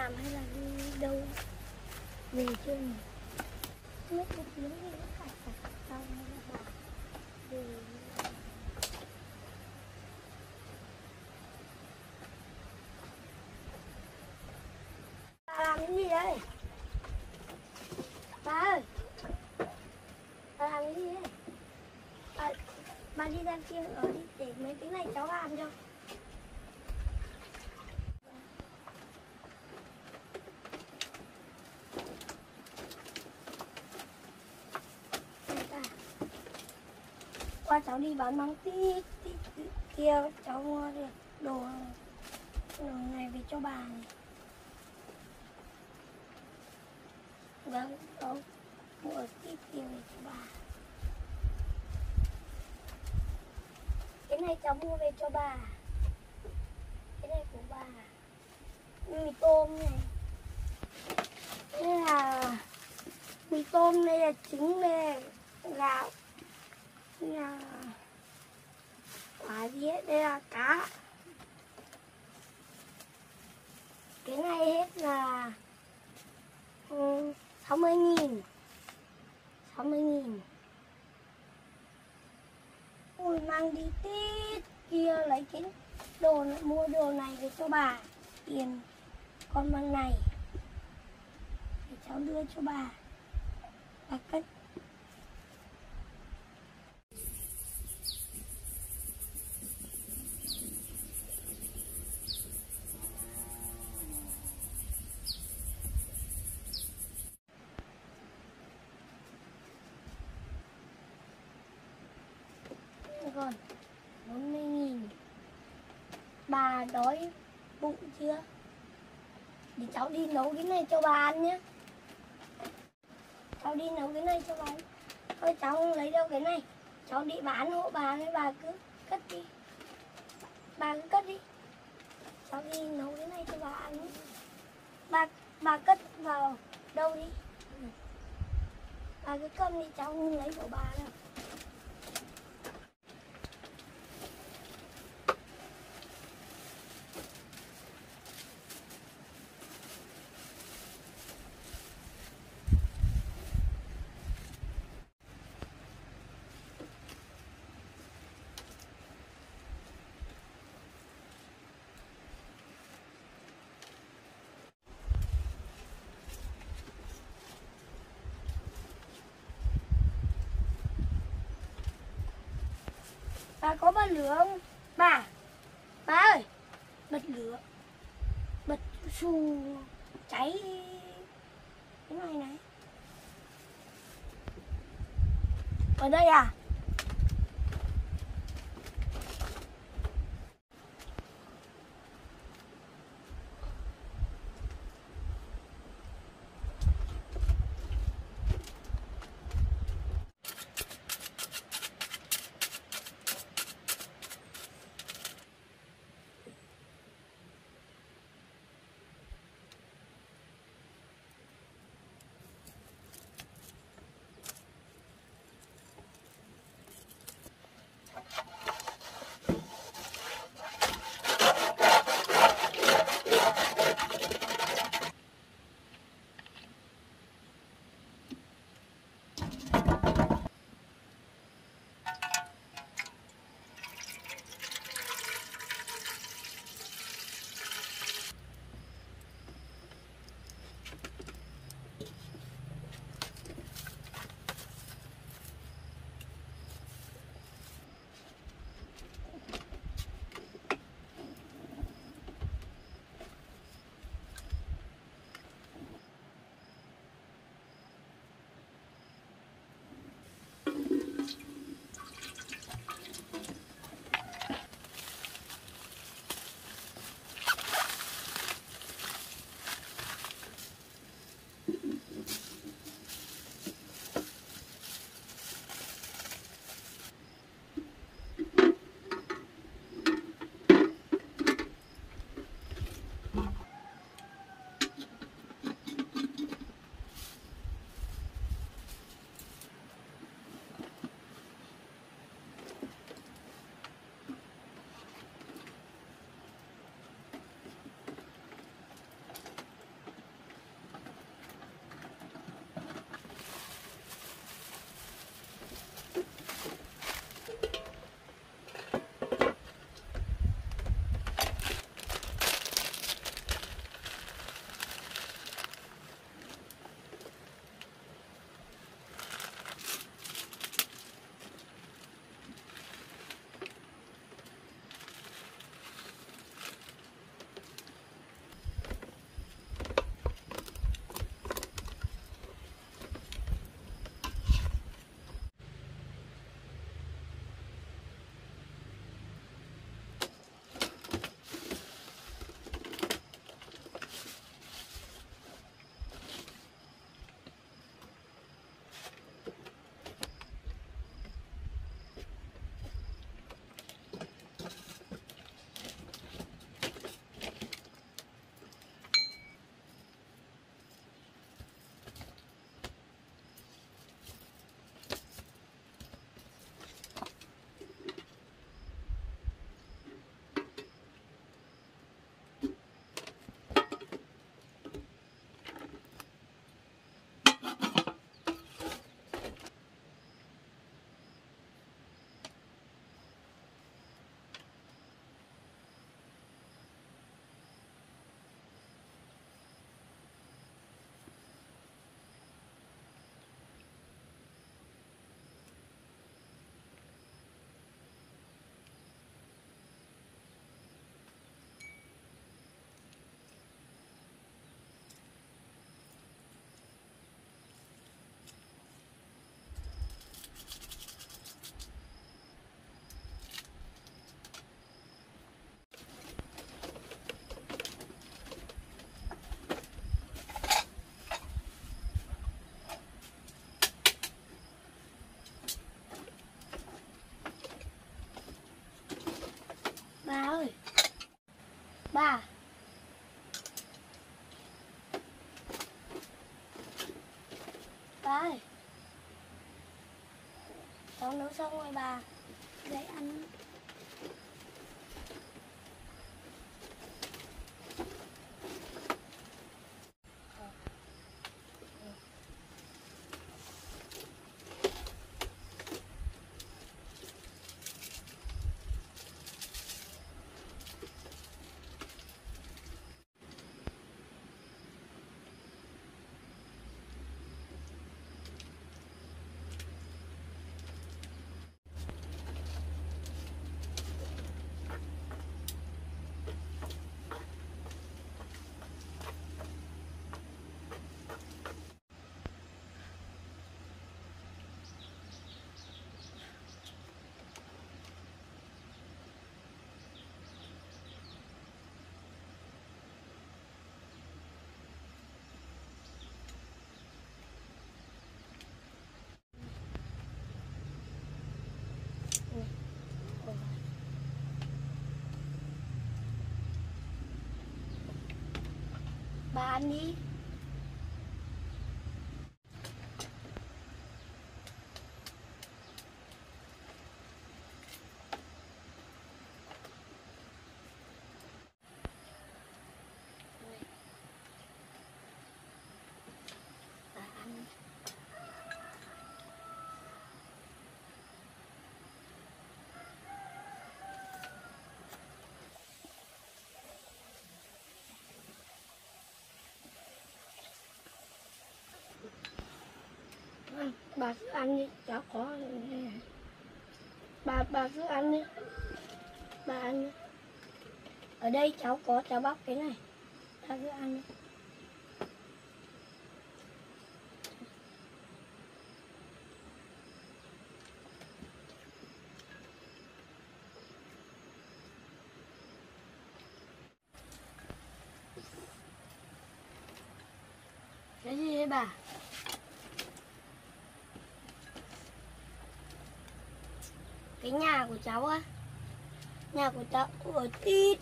làm hay là đi đâu về chưa nhỉ? Trước cái chuyến đi cũng phải sạch xong nên là bảo về. Bà làm cái gì đây? Bà ơi, bà làm cái gì đây? Bà đi ra kia ở đi để mấy cái này cháu làm cho. Qua cháu đi bán măng tí kia, cháu mua được đồ này về cho bà này. Vâng, cháu mua tí kia về cho bà. Cái này cháu mua về cho bà. Cái này của bà. Mì tôm này. Đây là mì tôm, đây là trứng, đây là gạo. Đây là quả dĩa, đây là cá. Cái này hết là 60.000. 60.000. Ôi, mang đi tít kia lấy cái đồ này, mua đồ này về cho bà. Tiền con măng này để cháu đưa cho bà. Bà cất. Còn 40.000. Bà đói bụng chưa? Để cháu đi nấu cái này cho bà ăn nhé. Cháu đi nấu cái này cho bà ăn. Thôi cháu không lấy đâu cái này. Cháu đi bán hộ bà nên bà cứ cất đi. Bà cứ cất đi. Cháu đi nấu cái này cho bà ăn nhé. Bà cất vào đâu đi. Bà cứ cầm đi, cháu không lấy của bà đâu. Bà có bật lửa không? Bà ơi, bật lửa. Bật xù cháy cái này này. Ở đây à? 3. Ba ơi, cháu nấu xong rồi bà, dậy ăn. Bà ăn đi. Bà cứ ăn đi, cháu có. Bà cứ ăn đi. Bà ăn đi. Ở đây cháu có, cháu bóc cái này. Bà cứ ăn đi. Cái gì đấy bà? Cái nhà của cháu á, nhà của cháu ở tít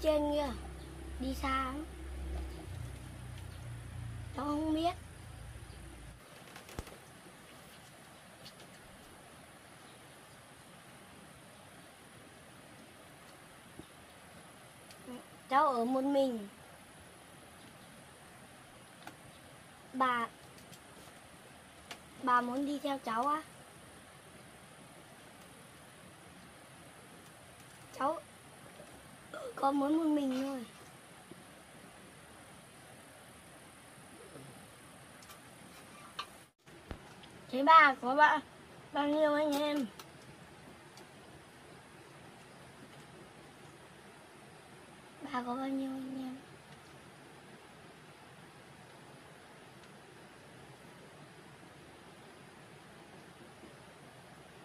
trên kia, đi xa lắm, cháu không biết. Cháu ở một mình. Bà muốn đi theo cháu á? Cháu có muốn một mình thôi. Thế bà có bao nhiêu anh em? Bà có bao nhiêu anh em?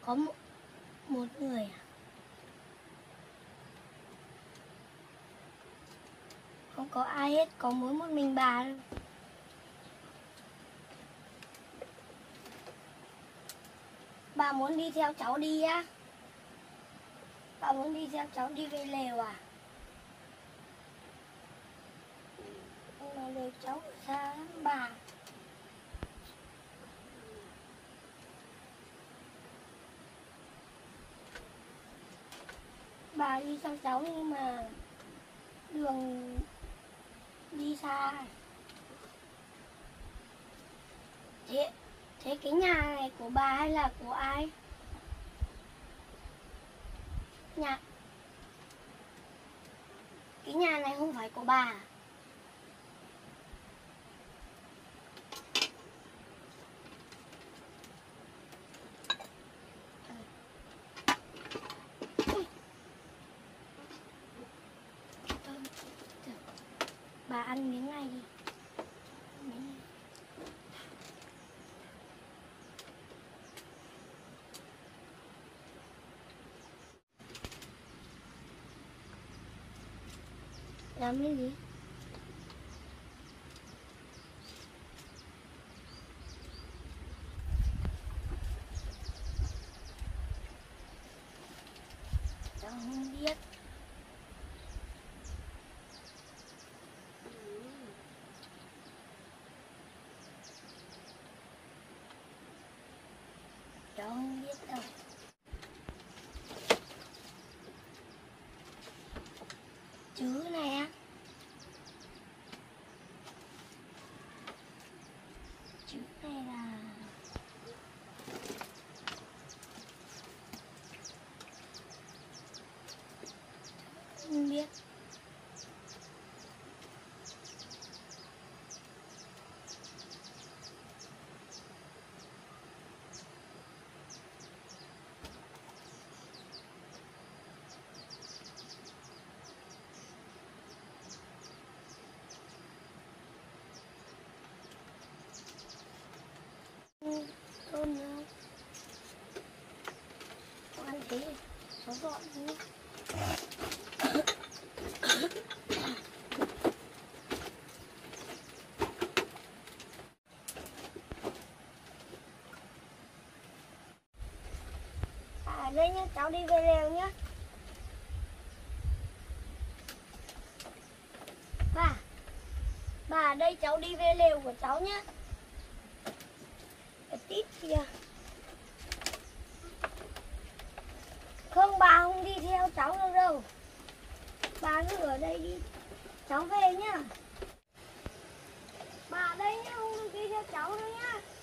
Có một người à? Không có ai hết, có mỗi một mình bà thôi. Bà muốn đi theo cháu đi á? Bà muốn đi theo cháu đi về lều à? Nhưng mà lều cháu ở xa lắm bà. Bà đi theo cháu nhưng mà đường đi xa. Thế cái nhà này của bà hay là của ai? Cái nhà này không phải của bà. Bà ăn miếng này đi. Làm cái gì? Cháu không biết. chữ nè, chữ này là không biết. Nó gọn chứ. À đây nhá, cháu đi về lều nhá. Bà đây cháu đi về lều của cháu nhá. Tít kìa. Không, bà không đi theo cháu đâu đâu. Bà cứ ở đây đi. Cháu về nhá. Bà đây nhá, không được đi theo cháu đâu nhá.